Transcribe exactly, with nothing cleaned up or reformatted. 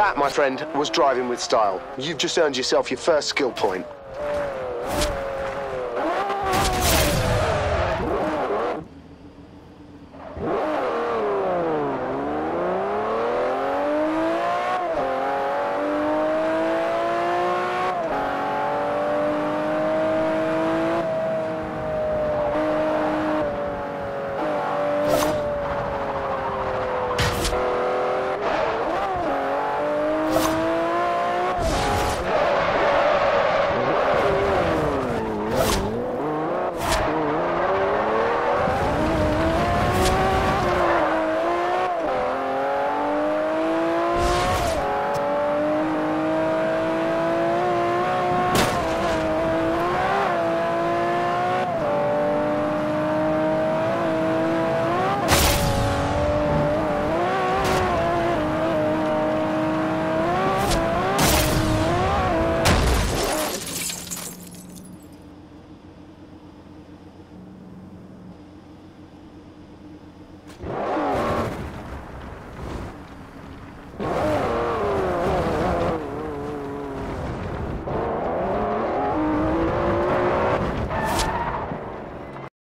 That, my friend, was driving with style. You've just earned yourself your first skill point.